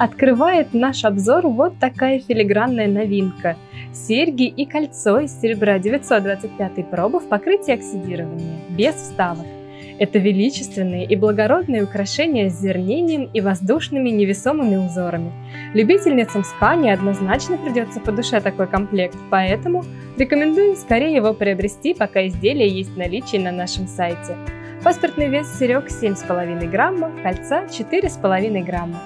открывает наш обзор вот такая филигранная новинка – серьги и кольцо из серебра 925 пробы в покрытии оксидирования, без вставок. Это величественные и благородные украшения с зернением и воздушными невесомыми узорами. Любительницам скани однозначно придется по душе такой комплект, поэтому рекомендуем скорее его приобрести, пока изделие есть в наличии на нашем сайте. Паспортный вес серег 7,5 грамма, кольца 4,5 грамма.